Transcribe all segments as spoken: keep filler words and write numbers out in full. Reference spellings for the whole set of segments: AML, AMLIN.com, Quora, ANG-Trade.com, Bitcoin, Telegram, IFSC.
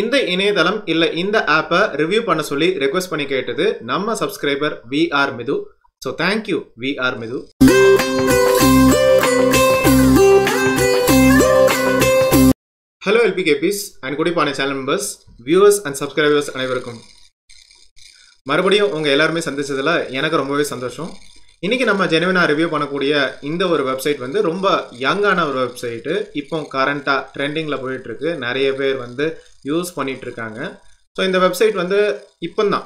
இந்த இணையதளம் இல்ல இந்த ஆப்பை ரிவ்யூ பண்ண சொல்லி ரெக்வெஸ்ட் பண்ணி கேட்டது நம்ம subscriber V R Mithu. So thank you V R Mithu. Hello எல்பி கேபிஸ் அண்ட் குடிப்பான channel members, viewers and subscribers அனைவருக்கும் மறுபடியும் உங்கள் எல்லாருமே சந்திச்சதில் எனக்கு ரொம்பவே சந்தோஷம். இன்றைக்கி நம்ம ஜெனுவினாக ரிவ்யூ பண்ணக்கூடிய இந்த ஒரு வெப்சைட் வந்து ரொம்ப யங்கான ஒரு வெப்சைட்டு. இப்போ கரண்ட்டாக ட்ரெண்டிங்கில் போயிட்டுருக்கு, நிறைய பேர் வந்து யூஸ் பண்ணிகிட்ருக்காங்க. ஸோ இந்த வெப்சைட் வந்து இப்போ தான்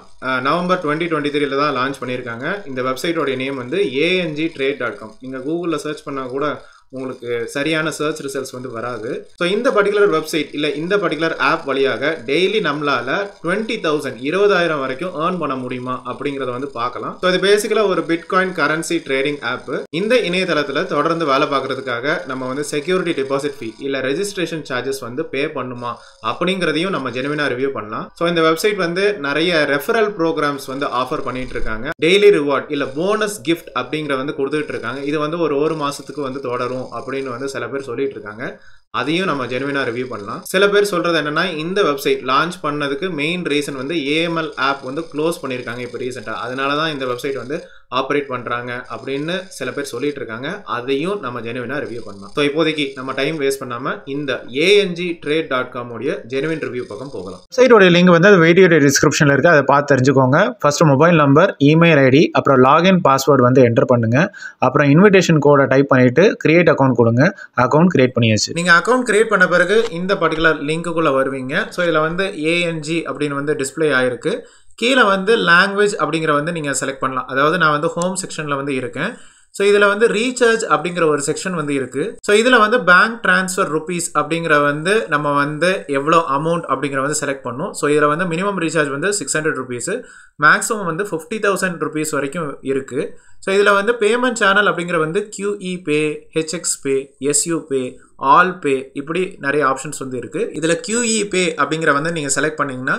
நவம்பர் டுவெண்ட்டி டுவெண்ட்டி த்ரீல தான் லான்ச் பண்ணியிருக்காங்க. இந்த வெப்சைட்டோடைய நேம் வந்து A N G trade dot com. நீங்கள் கூகுளில் சர்ச் பண்ணால் கூட உங்களுக்கு சரியான சர்ச் ரிசல்ட்ஸ் வந்து வராது. ஸோ இந்த பர்டிகுலர் வெப்சைட் இல்லை இந்த பர்டிகுலர் ஆப் வழியாக டெய்லி நம்மளால் டுவெண்ட்டி தௌசண்ட் இருபதாயிரம் வரைக்கும் ஏர்ன் பண்ண முடியுமா அப்படிங்கிறத வந்து பார்க்கலாம். ஸோ இது பேசிக்கலாக ஒரு பிட்காயின் கரன்சி ட்ரேடிங் ஆப்பு. இந்த இணையதளத்தில் தொடர்ந்து வேலை பார்க்கறதுக்காக நம்ம வந்து செக்யூரிட்டி டெபாசிட் ஃபீ இல்லை ரெஜிஸ்ட்ரேஷன் சார்ஜஸ் வந்து பே பண்ணுமா அப்படிங்கிறதையும் நம்ம ஜெனுவினாக ரிவ்யூ பண்ணலாம். ஸோ இந்த வெப்சைட் வந்து நிறைய ரெஃபரல் ப்ரோக்ராம்ஸ் வந்து ஆஃபர் பண்ணிட்டு இருக்காங்க. டெய்லி ரிவார்ட் இல்லை போனஸ் கிஃப்ட் அப்படிங்கிற வந்து கொடுத்துட்டு இருக்காங்க. இது வந்து ஒரு ஒரு மாசத்துக்கு வந்து தொடரும் அப்படின்னு வந்து சில பேர் சொல்லிட்டு இருக்காங்க. அதையும் நம்ம ஜெனுவினா ரிவ்யூ பண்ணலாம். சில பேர் சொல்றது என்னன்னா, இந்த வெப்சைட் லான்ச் பண்ணதுக்கு மெயின் ரீசன் வந்து ஏ எம் எல் ஆப் வந்து க்ளோஸ் பண்ணியிருக்காங்க இப்போ ரீசெண்டாக, அதனால தான் இந்த வெப்சைட் வந்து ஆப்ரேட் பண்ணுறாங்க அப்படின்னு சில பேர் சொல்லிட்டு இருக்காங்க. அதையும் நம்ம ஜெனுவினா ரிவ்யூ பண்ணலாம். ஸோ இப்போதைக்கு நம்ம டைம் வேஸ்ட் பண்ணாமல் இந்த A N G trade dot com உடைய ஜெனுவின் ரிவ்யூ பக்கம் போகலாம். வெப்சைட்டோடைய லிங்க் வந்து அது வீடியோடைய டிஸ்கிரிப்ஷனில் இருக்குது, அதை பார்த்து தெரிஞ்சுக்கோங்க. First mobile number, email ID, அப்புறம் லாகின் பாஸ்வேர்டு வந்து என்டர் பண்ணுங்க. அப்புறம் இன்விடேஷன் கோடை டைப் பண்ணிட்டு கிரியேட் அக்கௌண்ட் கொடுங்க. அக்கௌண்ட் கிரியேட் பண்ணியாச்சு. நீங்கள் அக்கௌண்ட் கிரியேட் பண்ண பிறகு இந்த பர்டிகுலர் லிங்க்குள்ளே வருவீங்க. ஸோ இதில் வந்து ஏஎன்ஜி அப்படின்னு வந்து டிஸ்பிளே ஆகிருக்கு. கீழே வந்து லாங்குவேஜ் அப்படிங்கிற வந்து நீங்கள் செலக்ட் பண்ணலாம். அதாவது நான் வந்து ஹோம் செக்ஷனில் வந்து இருக்கேன். ஸோ இதில் வந்து ரீசார்ஜ் அப்படிங்கிற ஒரு செக்ஷன் வந்து இருக்குது. ஸோ இதில் வந்து பேங்க் ட்ரான்ஸ்ஃபர் ருபீஸ் அப்படிங்கிற வந்து நம்ம வந்து எவ்வளோ அமௌண்ட் அப்படிங்கிற வந்து செலக்ட் பண்ணணும். ஸோ இதில் வந்து மினிமம் ரீசார்ஜ் வந்து சிக்ஸ் ஹண்ட்ரட் ருபீஸு, மேக்ஸிமம் வந்து ஃபிஃப்டி தௌசண்ட் ருபீஸ் வரைக்கும் இருக்குது. ஸோ இதில் வந்து பேமெண்ட் சேனல் அப்படிங்கிற வந்து QE pay, HX pay, SU pay, all pay, இப்படி நிறைய ஆப்ஷன்ஸ் வந்து இருக்குது. இதில் கியூஇ பே அப்படிங்கிற வந்து நீங்கள் செலக்ட் பண்ணிங்கன்னா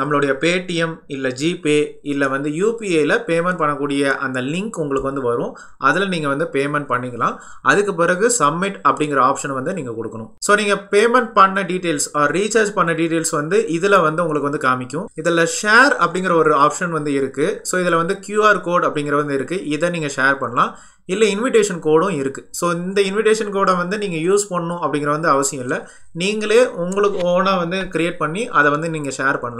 நம்மளுடைய பேடிஎம் இல்லை ஜிபே இல்லை வந்து யூபிஐயில் பேமெண்ட் பண்ணக்கூடிய அந்த லிங்க் உங்களுக்கு வந்து வரும். அதில் நீங்கள் வந்து பேமெண்ட் பண்ணிக்கலாம். அதுக்கு பிறகு சப்மிட் அப்படிங்கிற ஆப்ஷன் வந்து நீங்கள் கொடுக்கணும். ஸோ நீங்கள் பேமெண்ட் பண்ண டீட்டெயில்ஸ் ஆர் ரீசார்ஜ் பண்ண டீட்டெயில்ஸ் வந்து இதில் வந்து உங்களுக்கு வந்து காமிக்கும். இதில் ஷேர் அப்படிங்கிற ஒரு ஆப்ஷன் வந்து இருக்குது. ஸோ இதில் வந்து கியூஆர் கோட் அப்படிங்கிறது வந்து இருக்குது. இதை நீங்கள் ஷேர் பண்ணலாம். இல்லை இன்விடேஷன் கோடும் இருக்குது. ஸோ இந்த இன்விடேஷன் கோடை வந்து நீங்கள் யூஸ் பண்ணணும் அப்படிங்கிற வந்து அவசியம் இல்லை. நீங்களே உங்களுக்கு ஓனாக வந்து க்ரியேட் பண்ணி அதை வந்து நீங்கள் ஷேர் பண்ணலாம்.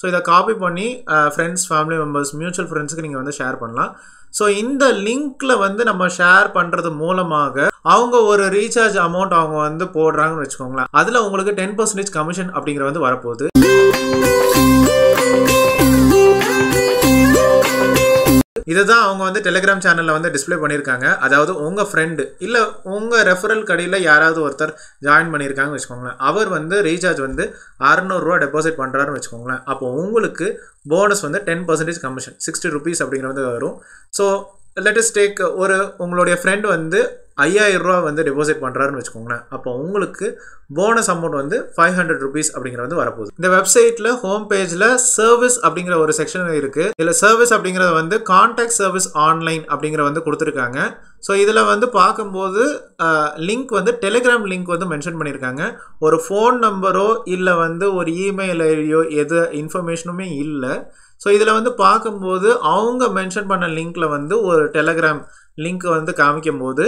ஸோ இதை காப்பி பண்ணி ஃப்ரெண்ட்ஸ், ஃபேமிலி மெம்பர்ஸ், மியூச்சுவல் ஃப்ரெண்ட்ஸுக்கு நீங்கள் வந்து ஷேர் பண்ணலாம். ஸோ இந்த லிங்க்கில் வந்து நம்ம ஷேர் பண்ணுறது மூலமாக அவங்க ஒரு ரீசார்ஜ் அமௌண்ட் அவங்க வந்து போடுறாங்கன்னு வச்சுக்கோங்களேன். அதில் உங்களுக்கு டென் பர்சன்டேஜ் கமிஷன் அப்படிங்கிற வந்து வரப்போகுது. இதை தான் அவங்க வந்து டெலிகிராம் சேனலில் வந்து டிஸ்பிளே பண்ணியிருக்காங்க. அதாவது உங்கள் ஃப்ரெண்டு இல்லை உங்கள் ரெஃபரல் கடையில் யாராவது ஒருத்தர் ஜாயின் பண்ணியிருக்காங்கன்னு வச்சுக்கோங்களேன். அவர் வந்து ரீசார்ஜ் வந்து அறநூறுரூவா டெபாசிட் பண்ணுறாருன்னு வச்சுக்கோங்களேன். அப்போ உங்களுக்கு போனஸ் வந்து ten percentage commission sixty rupees அப்படிங்கிறது வரும். ஸோ லெட்டஸ்ட் டேக் ஒரு உங்களுடைய ஃப்ரெண்டு வந்து ஐயாயிரம் ரூபா வந்து டெபாசிட் பண்ணுறாருன்னு வச்சுக்கோங்களேன். அப்போ உங்களுக்கு போனஸ் அமௌண்ட் வந்து ஃபைவ் ஹண்ட்ரட் ருபீஸ் அப்படிங்கிற வந்து வரப்போகுது. இந்த வெப்சைட்டில் ஹோம் பேஜில் சர்வீஸ் அப்படிங்கிற ஒரு செக்ஷன் இருக்குது. இதில் சர்வீஸ் அப்படிங்கிறது வந்து கான்டாக்ட் சர்வீஸ் ஆன்லைன் அப்படிங்கிற வந்து கொடுத்துருக்காங்க. ஸோ இதில் வந்து பார்க்கும்போது லிங்க் வந்து டெலிகிராம் லிங்க் வந்து மென்ஷன் பண்ணியிருக்காங்க. ஒரு ஃபோன் நம்பரோ இல்லை வந்து ஒரு இமெயில் ஐடியோ எது இன்ஃபர்மேஷனுமே இல்லை. ஸோ இதில் வந்து பார்க்கும்போது அவங்க மென்ஷன் பண்ண லிங்க்கில் வந்து ஒரு டெலிகிராம் லிங்க் வந்து காமிக்கும் போது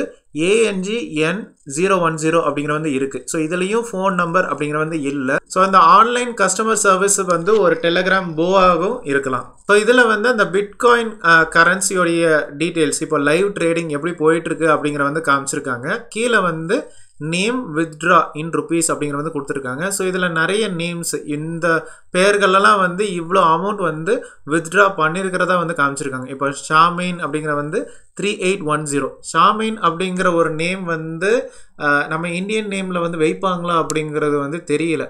A N G N zero one zero அப்படிங்கிற வந்து இருக்குது. ஸோ இதுலேயும் ஃபோன் நம்பர் அப்படிங்கிற வந்து இல்லை. ஸோ அந்த ஆன்லைன் கஸ்டமர் சர்வீஸ் வந்து ஒரு டெலிகிராம் போவாகவும் இருக்கலாம். ஸோ இதில் வந்து அந்த பிட்காயின் கரன்சியோடைய டீட்டெயில்ஸ் இப்போ லைவ் ட்ரேடிங் எப்படி போயிட்டுருக்கு அப்படிங்கிற வந்து காமிச்சிருக்காங்க. கீழே வந்து நேம் வித்ட்ரா இன் ருபீஸ் அப்படிங்கிற வந்து கொடுத்துருக்காங்க. ஸோ இதில் நிறைய நேம்ஸ் இந்த பேர்களெல்லாம் வந்து இவ்வளோ அமௌண்ட் வந்து வித்ட்ரா பண்ணியிருக்கிறதா வந்து காமிச்சிருக்காங்க. இப்போ ஷாமீன் அப்படிங்கிற வந்து த்ரீ எயிட் ஒன் ஜீரோ, ஷாமீன் அப்படிங்கிற ஒரு நேம் வந்து நம்ம இந்தியன் நேமில் வந்து வைப்பாங்களா அப்படிங்கிறது வந்து தெரியல.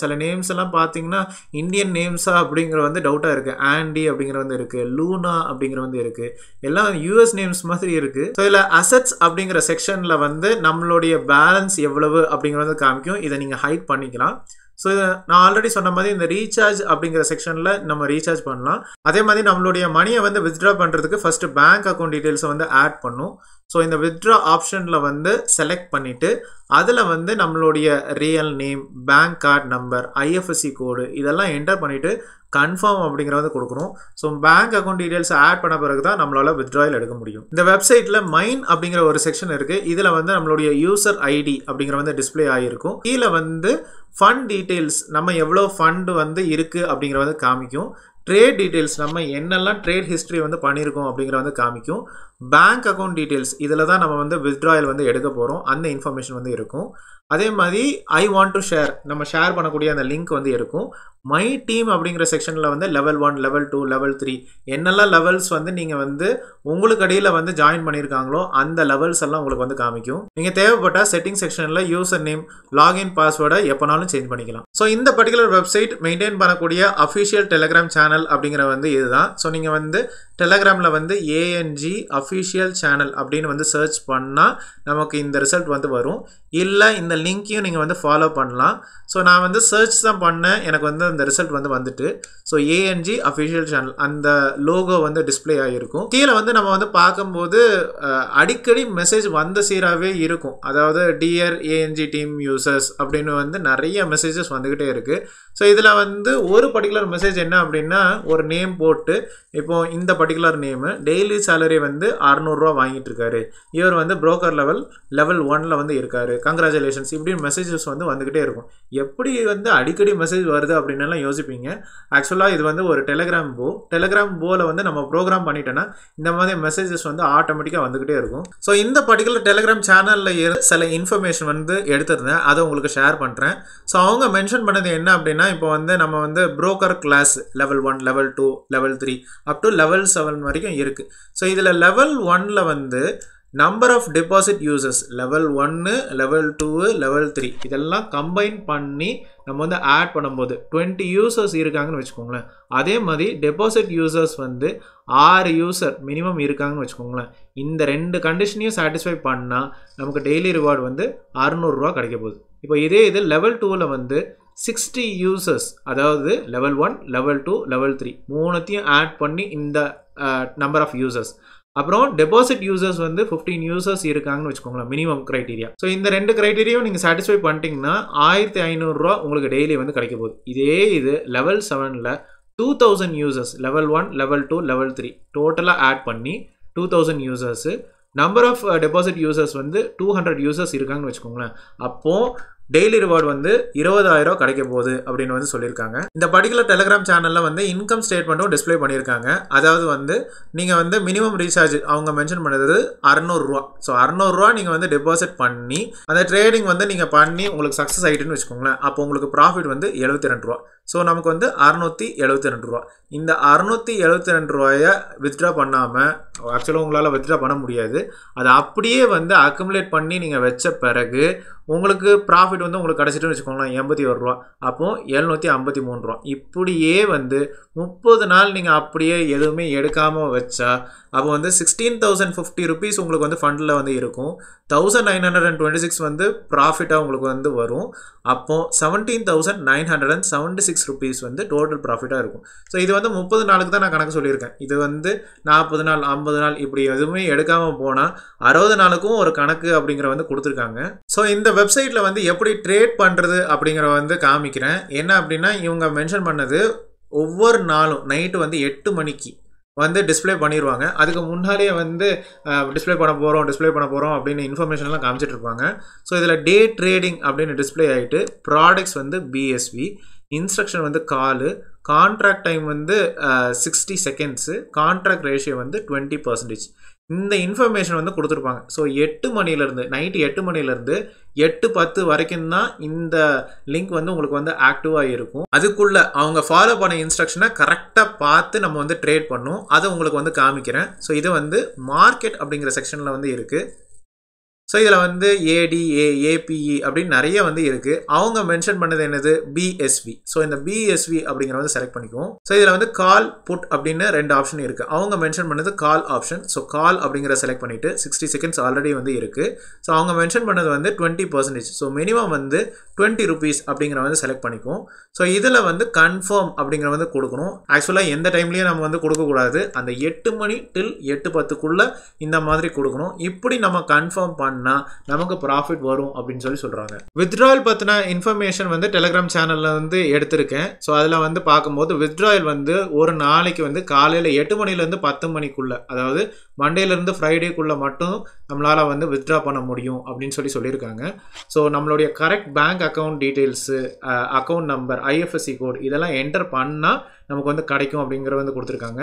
சில நேம்ஸ் எல்லாம் பார்த்தீங்கன்னா இந்தியன் நேம்ஸா அப்படிங்கிற வந்து டவுட்டாக இருக்குது. ஆண்டி அப்படிங்கிற வந்து இருக்குது, லூனா அப்படிங்கிற வந்து இருக்குது, எல்லாம் யூஎஸ் நேம்ஸ் மாதிரி இருக்குது. ஸோ இதில் அசட்ஸ் அப்படிங்கிற செக்ஷனில் வந்து நம்மளுடைய பேலன்ஸ் எவ்வளவு அப்படிங்கிறது காமிக்கும். இதை நீங்கள் ஹைட் பண்ணிக்கலாம். ஸோ நான் ஆல்ரெடி சொன்ன மாதிரி இந்த ரீசார்ஜ் அப்படிங்கிற செக்ஷனில் நம்ம ரீசார்ஜ் பண்ணலாம். அதே மாதிரி நம்மளுடைய மணியை வந்து வித்ட்ரா பண்ணுறதுக்கு ஃபஸ்ட்டு பேங்க் அக்கௌண்ட் டீட்டெயில்ஸை வந்து ஆட் பண்ணும். So in the withdraw option la vandu select பண்ணிட்டு அதுல வந்து நம்மளுடைய real name, bank card number, I F S C code இதெல்லாம் enter பண்ணிட்டு confirm அப்படிங்கறது கொடுக்கிறோம். So bank account details add பண்ண பிறகு தான் நம்மளால withdrawal எடுக்க முடியும். இந்த வெப்சைட்ல mine அப்படிங்கற ஒரு section இருக்கு. இதுல வந்து நம்மளுடைய user I D அப்படிங்கற வந்து display ஆயிருக்கும். கீழ வந்து fund details நம்ம எவ்வளவு fund வந்து இருக்கு அப்படிங்கற வந்து காமிக்கும். Trade details நம்ம என்னெல்லாம் trade history வந்து பண்ணிருக்கோம் அப்படிங்கற வந்து காமிக்கும். Bank account details இதல தான் நம்ம வந்து withdrawal வந்து எடுக்க போறோம். அந்த information வந்து இருக்கும். அதே மாதிரி I want to share நம்ம ஷேர் பண்ணக்கூடிய அந்த லிங்க் வந்து இருக்கும். My team அப்படிங்கற செக்ஷன்ல வந்து level one, level two, level three என்னெல்லாம் levels வந்து நீங்க வந்து உங்களுக்கு அடியில வந்து ஜாயின் பண்ணிருக்காங்களோ அந்த levels எல்லாம் உங்களுக்கு வந்து காமிக்கும். நீங்க தேவைப்பட்ட setting sectionல user name, login password எப்பனாலும் change பண்ணிக்கலாம். So இந்த particular website maintain பண்ணக்கூடிய official Telegram channel அப்படிங்கற வந்து இதுதான். So நீங்க வந்து Telegramல வந்து A N G official channel அப்படினு வந்து search பண்ணா நமக்கு இந்த result வந்து வரும். இல்ல இந்த லிங்க்கையும் நீங்க வந்து follow பண்ணலாம். So நான் வந்து search தான் பண்ணேன். எனக்கு வந்து அந்த ரிசல்ட் வந்து வந்துட்டு. So A N G official channel அந்த logo வந்து display ஆயிருக்கும். கீழ வந்து நம்ம வந்து பாக்கும்போது அடிக்கடி மெசேஜ் வந்த சீராவே இருக்கும். அதாவது dear A N G team users அப்படினு வந்து நிறைய மெசேजेस வந்துகிட்டே இருக்கு. So இதுல வந்து ஒரு particular message என்ன அப்படினா ஒரு நேம் போட்டு இப்போ இந்த particular name daily salary வந்து six hundred rupees வாங்கிட்டு இருக்காரு. இவர் வந்து broker level level one ல வந்து இருக்காரு. Congratulations இப்படி மெசேजेस வந்து வந்துகிட்டே இருக்கும். எப்படி வந்து அடிக்கடி மெசேஜ் வருது அப்படினா எல்லாம் யோசிப்பீங்க. एक्चुअली இது வந்து ஒரு Telegram போ. Telegram போல வந்து நம்ம புரோகிராம் பண்ணிட்டனா இந்த மாதிரி மெசேजेस வந்து ஆட்டோமேட்டிக்கா வந்துகிட்டே இருக்கும். So இந்த particular Telegram channel ல சில information வந்து எடுத்துறேன். அத உங்களுக்கு ஷேர் பண்றேன். So அவங்க மென்ஷன் பண்ணது என்ன அப்படினா இப்போ வந்து நம்ம வந்து broker class level one, level two, level three up to level seven வரைக்கும் இருக்கு. So இதுல level one ல வந்து number of deposit users level one, level two, level three இதெல்லாம் combine பண்ணி நம்ம வந்து add பண்ணும்போது twenty users இருக்காங்கன்னு வெச்சுக்கோங்களேன். அதே மாதிரி deposit users வந்து six user minimum இருக்காங்கன்னு வெச்சுக்கோங்களேன். இந்த ரெண்டு கண்டிஷனையும் satisfy பண்ணா நமக்கு daily reward வந்து six hundred rupees கிடைக்க போகுது. இப்போ இதே இது level two ல வந்து sixty users அதாவது level one, level two, level three மூணுத்தையும் add பண்ணி இந்த number of users அப்புறம் deposit users வந்து fifteen users இருக்காங்கன்னு வெச்சுக்கோங்களா minimum criteria. So இந்த ரெண்டு criteria-வும் நீங்க satisfy பண்ணிட்டீங்கன்னா fifteen hundred rupees உங்களுக்கு daily வந்து கிடைக்க போகுது. இதே இது level seven ல two thousand users level one, level two, level three டோட்டலா add பண்ணி two thousand users number of deposit users வந்து two hundred users இருக்காங்கன்னு வெச்சுக்கோங்களா. அப்போ daily reward வந்து twenty thousand rupees கிடைக்க போகுது அப்படினு வந்து சொல்லிருக்காங்க. இந்த particular Telegram channel ல வந்து income statement உம் display பண்ணிருக்காங்க. அதாவது வந்து நீங்க வந்து minimum recharge அவங்க மென்ஷன் பண்ணது six hundred rupees. So six hundred rupees நீங்க வந்து deposit பண்ணி அந்த trading வந்து நீங்க பண்ணி உங்களுக்கு success ஆயிட்டுன்னு வெச்சுக்கோங்களேன். அப்போ உங்களுக்கு profit வந்து seventy-two rupees. So நமக்கு வந்து six hundred seventy-two rupees. இந்த six hundred seventy-two rupees-ஐ withdraw பண்ணாம actually உங்களால withdraw பண்ண முடியாது. அது அப்படியே வந்து accumulate பண்ணி நீங்க வெச்ச பிறகு உங்களுக்கு profit வந்து உங்களுக்கு கிடைச்சிட்டு வெச்சுக்கோங்களா eighty-one rupees. அப்போ seven hundred fifty-three rupees. இப்படியே வந்து thirty நாள் நீங்க அப்படியே எதுமே எடுக்காம வெச்சா அப்ப வந்து sixteen thousand fifty rupees உங்களுக்கு வந்து ஃபண்ட்ல வந்து இருக்கும். nineteen twenty-six வந்து profit-ஆ உங்களுக்கு வந்து வரும். அப்போ seventeen thousand nine hundred seventy-six rupees வந்து total profit-ஆ இருக்கும். சோ இது வந்து thirty நாளுக்கு தான் நான் கணக்கு சொல்லி இருக்கேன். இது வந்து forty நாள் fifty நாள் இப்படி எதுமே எடுக்காம போனா sixty நாளுக்கும் ஒரு கணக்கு அப்படிங்கற வந்து கொடுத்திருக்காங்க. சோ இந்த வெப்சைட்ல வந்து எப்படி ட்ரேட் பண்றது அப்படிங்கற வந்து காமிக்கிறேன். என்ன அப்படினா இவங்க மென்ஷன் பண்ணது ஒவ்வொரு நாளும் நைட் வந்து eight மணிக்கு வந்து டிஸ்ப்ளே பண்ணிடுவாங்க. அதுக்கு முன்னாடியே வந்து டிஸ்ப்ளே பண்ண போறோம் டிஸ்ப்ளே பண்ண போறோம் அப்படின இன்ஃபர்மேஷன் எல்லாம் காமிச்சிட்டு இருப்பாங்க. சோ இதுல டே ட்ரேடிங் அப்படின டிஸ்ப்ளே ஆயிட்டு products வந்து B S V, இன்ஸ்ட்ரக்ஷன் வந்து கால், கான்ட்ராக்ட் டைம் வந்து sixty செகண்ட்ஸ், கான்ட்ராக்ட் ரேஷியோ வந்து twenty percent. இந்த இன்ஃபர்மேஷன் வந்து கொடுத்திருப்பாங்க. சோ eight மணில இருந்து நைட் eight மணில இருந்து eight ten வரைக்கும் தான் இந்த லிங்க் வந்து உங்களுக்கு வந்து ஆக்டிவா இருக்கும். அதுக்குள்ள அவங்க ஃபாலோ பண்ண இன்ஸ்ட்ரக்ஷனை கரெக்ட்டா பார்த்து நம்ம வந்து ட்ரேட் பண்ணனும். அது உங்களுக்கு வந்து காமிக்கிறேன். சோ இது வந்து மார்க்கெட் அப்படிங்கற செக்ஷன்ல வந்து இருக்கு. So இதுல வந்து A D A, A P E அப்படின நிறைய வந்து இருக்கு. அவங்க மென்ஷன் பண்ணது என்னது B S V. So இந்த B S V அப்படிங்கறத வந்து செலக்ட் பண்ணிக்குவோம். So இதுல வந்து கால் புட் அப்படின ரெண்டு ஆப்ஷன் இருக்கு. அவங்க மென்ஷன் பண்ணது கால் ஆப்ஷன். So கால் அப்படிங்கறத செலக்ட் பண்ணிட்டு sixty seconds ஆல்ரெடி வந்து இருக்கு. So அவங்க மென்ஷன் பண்ணது வந்து twenty percent. So மினிமம் வந்து twenty rupees அப்படிங்கறத வந்து செலக்ட் பண்ணிக்குவோம். So இதுல வந்து கன்ஃபார்ம் அப்படிங்கறத வந்து கொடுக்கணும். एक्चुअली எந்த டைம்லயே நம்ம வந்து கொடுக்க கூடாது. அந்த eight மணி till eight ten குள்ள இந்த மாதிரி கொடுக்கணும். இப்படி நம்ம கன்ஃபார்ம் பண்ணா நமக்கு profit வரும் அப்படினு சொல்லி சொல்றாங்க. withdrawal பத்தின information வந்து Telegram channel வந்து எடுத்துர்க்கேன். சோ அதுல வந்து பாக்கும்போது withdrawal வந்து ஒரு நாளைக்கு வந்து காலையில eight மணில இருந்து ten மணிக்குள்ள அதாவது மண்டேல இருந்து ஃப்ரைடே குள்ள மட்டும் நம்மளால வந்து withdraw பண்ண முடியும் அப்படினு சொல்லி சொல்லிருக்காங்க. சோ நம்மளுடைய correct bank account details account number I F S C code இதெல்லாம் என்டர் பண்ணா நமக்கு வந்து கிடைக்கும் அப்படிங்கறது வந்து கொடுத்திருக்காங்க.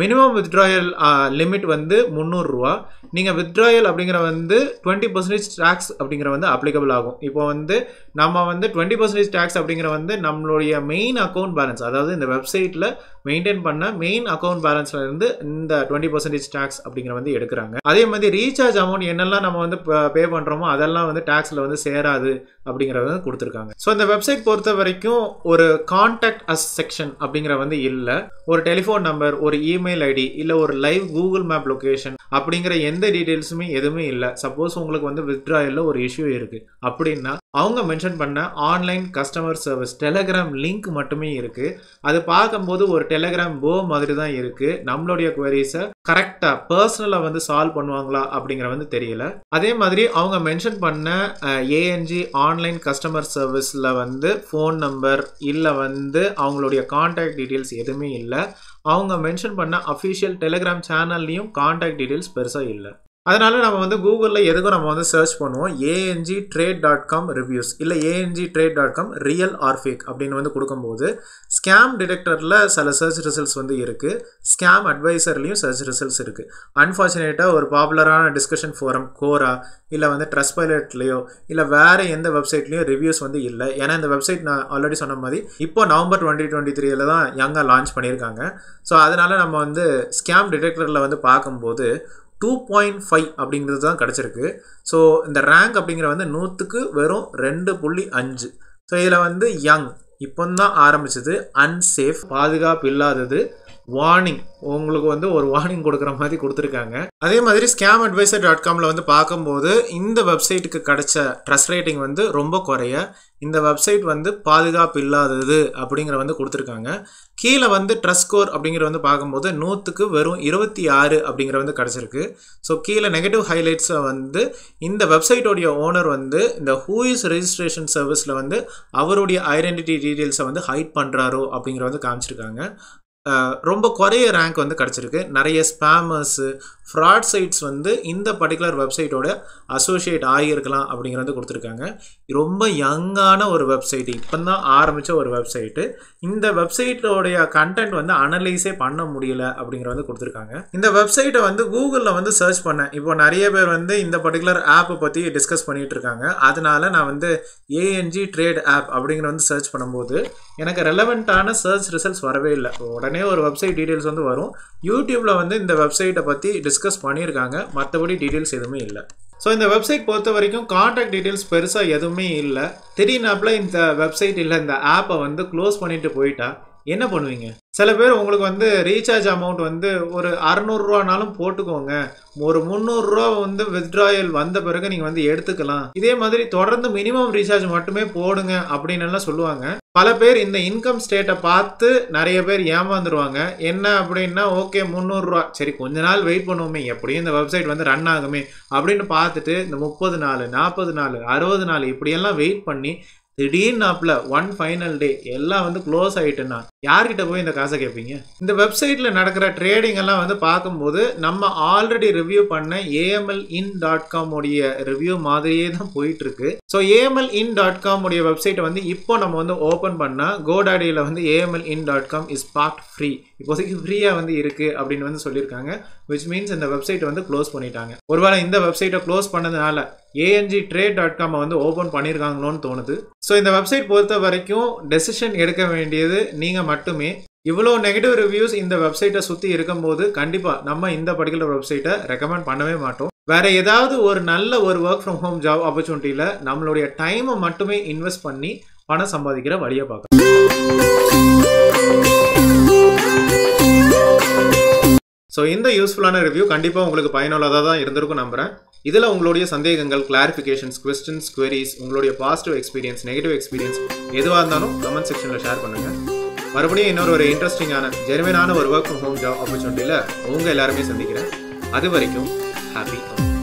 minimum withdrawal uh, limit வந்து three hundred rupees. நீங்க withdrawal அப்படிங்கற வந்து twenty percent tax அப்படிங்கற வந்து applicable ஆகும். இப்போ வந்து நம்ம வந்து twenty percent tax அப்படிங்கற வந்து நம்மளுடைய main account balance அதாவது இந்த வெப்சைட்ல maintain பண்ண main account balanceல இருந்து இந்த twenty percent tax அப்படிங்கற வந்து எடுக்கறாங்க. அதே மாதிரி recharge amount என்னெல்லாம் நம்ம வந்து பே பண்றோமோ அதெல்லாம் வந்து taxல வந்து சேராது அப்படிங்கறது வந்து கொடுத்திருக்காங்க. சோ இந்த வெப்சைட் பொறுத்த வரைக்கும் ஒரு contact us section அப்படிங்கற வந்து இல்ல. ஒரு டெலிபோன் நம்பர், ஒரு email I D இல்ல ஒரு லைவ் Google Map location அப்படிங்கற எந்த டீடைல்ஸுமே எதுமே இல்ல. சப்போஸ் உங்களுக்கு வந்து withdrawal ஒரு இஷ்யூ இருக்கு அப்படினா அவங்க மென்ஷன் பண்ண online customer service Telegram link மட்டுமே இருக்கு. அது பார்க்கும்போது ஒரு டெலகிராம் போ மாதிரி தான் இருக்கு. நம்மளுடைய குவரிஸை கரெக்டா பர்சனலா வந்து சால்வ் பண்ணுவாங்களா அப்படிங்கற வந்து தெரியல. அதே மாதிரி அவங்க மென்ஷன் பண்ண A N G online customer சர்வீஸ்ல வந்து ஃபோன் நம்பர் இல்ல வந்து அவங்களுடைய கான்டாக்ட் டீடைல்ஸ் எதுவுமே இல்ல. அவங்க மென்ஷன் பண்ண அஃபிஷியல் டெலகிராம் சேனல்லையும் கான்டாக்ட் டீடைல்ஸ் பெருசா இல்ல. அதனால நம்ம வந்து கூகுள்ல எதுக்கு நம்ம வந்து சர்ச் பண்ணுவோம் A N G Trade dot com reviews இல்ல A N G Trade dot com real or fake அப்படினு வந்து கொடுக்கும்போது ஸ்கேம் டிடெக்டர்ல சில சர்ச் ரிசல்ட்ஸ் வந்து இருக்கு. ஸ்கேம் அட்வைசர்லயும் சர்ச் ரிசல்ட்ஸ் இருக்கு. அன்ஃபர்ச்சுனேட்டா ஒரு பாப்புலரான டிஸ்கஷன் ஃபோரம் Quora இல்ல வந்து Trustpilotலயோ இல்ல வேற எந்த வெப்சைட்லயோ ரிவ்யூஸ் வந்து இல்ல. ஏனா இந்த வெப்சைட் நான் ஆல்ரெடி சொன்ன மாதிரி இப்போ நவம்பர் twenty twenty-three ல தான் யங்கா லான்ச் பண்ணிருக்காங்க. சோ அதனால நம்ம வந்து ஸ்கேம் டிடெக்டர்ல வந்து பாக்கும்போது two point five அப்படிங்கிறது தான் கிடைச்சிருக்கு. ஸோ இந்த ரேங்க் அப்படிங்கிற வந்து நூற்றுக்கு வெறும் ரெண்டு புள்ளி அஞ்சு. ஸோ இதில் வந்து யங் இப்போ தான் ஆரம்பிச்சது, அன்சேஃப் பாதுகாப்பு இல்லாதது, வார்னிங் உங்களுக்கு வந்து ஒரு வார்னிங் கொடுக்குற மாதிரி கொடுத்துருக்காங்க. அதே மாதிரி scamadvisor dot comல வந்து பார்க்கும்போது இந்த வெப்சைட்டுக்கு கிடைச்ச ட்ரஸ்ட் ரேட்டிங் வந்து ரொம்ப குறைய இந்த வெப்சைட் வந்து பாதுகாப்பு இல்லாதது அப்படிங்கிற வந்து கொடுத்துருக்காங்க. கீழே வந்து ட்ரஸ்ட் ஸ்கோர் அப்படிங்கிற வந்து பார்க்கும்போது நூற்றுக்கு வெறும் இருபத்தி ஆறு அப்படிங்கிற வந்து கிடச்சிருக்கு. ஸோ கீழே நெகட்டிவ் ஹைலைட்ஸில் வந்து இந்த வெப்சைட்டோடைய ஓனர் வந்து இந்த ஹூஇஸ் ரெஜிஸ்ட்ரேஷன் சர்வீஸில் வந்து அவருடைய ஐடென்டிட்டி டீட்டெயில்ஸை வந்து ஹைட் பண்ணுறாரோ அப்படிங்கிற வந்து காமிச்சிருக்காங்க. ரொம்ப குறைய ரேங்க் வந்து கிடச்சிருக்கு. நிறைய ஸ்பேமர்ஸு ஃப்ராட் சைட்ஸ் வந்து இந்த பர்டிகுலர் வெப்சைட்டோட அசோசியேட் ஆகியிருக்கலாம் அப்படிங்கிறது கொடுத்துருக்காங்க. ரொம்ப யங்கான ஒரு வெப்சைட், இப்போ தான் ஆரம்பித்த ஒரு வெப்சைட்டு. இந்த வெப்சைட்டோடைய கண்டென்ட் வந்து அனலைஸே பண்ண முடியல அப்படிங்கிறது கொடுத்துருக்காங்க. இந்த வெப்சைட்டை வந்து கூகுளில் வந்து சர்ச் பண்ணேன். இப்போ நிறைய பேர் வந்து இந்த பர்டிகுலர் ஆப்பை பற்றி டிஸ்கஸ் பண்ணிகிட்டு இருக்காங்க. அதனால நான் வந்து ஏஎன்ஜி ட்ரேட் ஆப் அப்படிங்கிற வந்து சர்ச் பண்ணும்போது எனக்கு ரெலவெண்ட்டான சர்ச் ரிசல்ட்ஸ் வரவே இல்லை. உடனே ஒரு வெப்சைட் டீடைல்ஸ் வந்து வரும். யூடியூப்ல வந்து இந்த வெப்சைட்டை பற்றி டிஸ்கஸ் பண்ணியிருக்காங்க, மற்றபடி டீடைல்ஸ் எதுவுமே இல்லை. ஸோ இந்த வெப்சைட் பொறுத்த வரைக்கும் கான்டாக்ட் டீடைல்ஸ் பெருசாக எதுவுமே இல்லை. திடீர்னாப்பில் இந்த வெப்சைட் இல்லை இந்த ஆப்பை வந்து க்ளோஸ் பண்ணிட்டு போயிட்டா என்ன பண்ணுவீங்க? சில பேர் உங்களுக்கு வந்து ரீசார்ஜ் அமௌண்ட் வந்து ஒரு அறுநூறுரூவானாலும் போட்டுக்கோங்க, ஒரு முந்நூறுரூவா வந்து வித்ட்ராயல் வந்த பிறகு நீங்கள் வந்து எடுத்துக்கலாம், இதே மாதிரி தொடர்ந்து மினிமம் ரீசார்ஜ் மட்டுமே போடுங்க அப்படின்னு எல்லாம் சொல்லுவாங்க. பல பேர் இந்த இன்கம் ஸ்டேட்டை பார்த்து நிறைய பேர் ஏமாந்துருவாங்க. என்ன அப்படின்னா, ஓகே முந்நூறுரூவா சரி கொஞ்ச நாள் வெயிட் பண்ணுவோமே, எப்படியும் இந்த வெப்சைட் வந்து ரன் ஆகுமே அப்படின்னு பார்த்துட்டு இந்த முப்பது நாள் நாற்பது நாள் அறுபது நாள் இப்படியெல்லாம் வெயிட் பண்ணி திடீர்னு ஆப்பில் ஒன் ஃபைனல் டே எல்லாம் வந்து க்ளோஸ் ஆகிட்டுன்னா யார்கிட்ட போய் இந்த காசை கேட்பீங்க? இந்த வெப்சைட்டில் நடக்கிற ட்ரேடிங் எல்லாம் வந்து பார்க்கும்போது நம்ம ஆல்ரெடி ரிவ்யூ பண்ண A M L I N dot com உடைய ரிவ்யூ மாதிரியே தான் போயிட்டுருக்கு. So A M L I N dot com உடைய வெப்சைட்டை வந்து இப்போ நம்ம வந்து ஓப்பன் பண்ணால் கோடாடியில் வந்து A M L I N dot com is part free இப்போதைக்கு ஃப்ரீயாக வந்து இருக்குது அப்படின்னு வந்து சொல்லியிருக்காங்க. விச் மீன்ஸ் இந்த வெப்சைட்டை வந்து க்ளோஸ் பண்ணிட்டாங்க. ஒருவேளை இந்த வெப்சைட்டை க்ளோஸ் பண்ணதுனால A N G Trade dot com வந்து ஓப்பன் பண்ணியிருக்காங்களோன்னு தோணுது. ஸோ இந்த வெப்சைட் பொறுத்த வரைக்கும் டெசிஷன் எடுக்க வேண்டியது நீங்கள் மட்டுமே. இவ்வளோ நெகட்டிவ் ரிவ்யூஸ் இந்த வெப்சைட்டை சுற்றி இருக்கும்போது கண்டிப்பாக நம்ம இந்த பர்டிகுலர் வெப்சைட்டை ரெக்கமெண்ட் பண்ணவே மாட்டோம். வேற ஏதாவது ஒரு நல்ல ஒரு work from home job opportunity ல நம்மளுடைய டைம் மட்டுமே இன்வெஸ்ட் பண்ணி பணம் சம்பாதிக்கிற வழியை பார்க்கலாம். சோ இந்த யூஸ்ஃபுல்லான ரிவ்யூ கண்டிப்பா உங்களுக்கு பயனுள்ளதா தான் இருந்திருக்கும் நம்புறேன். இதுல உங்களுடைய சந்தேகங்கள், கிளாரிஃபிகேஷன்ஸ், क्वेश्चंस, queries, உங்களுடைய பாசிட்டிவ் எக்ஸ்பீரியன்ஸ், நெகட்டிவ் எக்ஸ்பீரியன்ஸ் எதுவா இருந்தாலும் கமெண்ட் செக்ஷன்ல ஷேர் பண்ணுங்க. மறுபடியும் இன்னொரு ஒரு இன்ட்ரெஸ்டிங்கான ஜெனுவினான ஒரு work from home job opportunity ல உங்க எல்லாரும் சந்திக்கிறேன். அது வரைக்கும் happy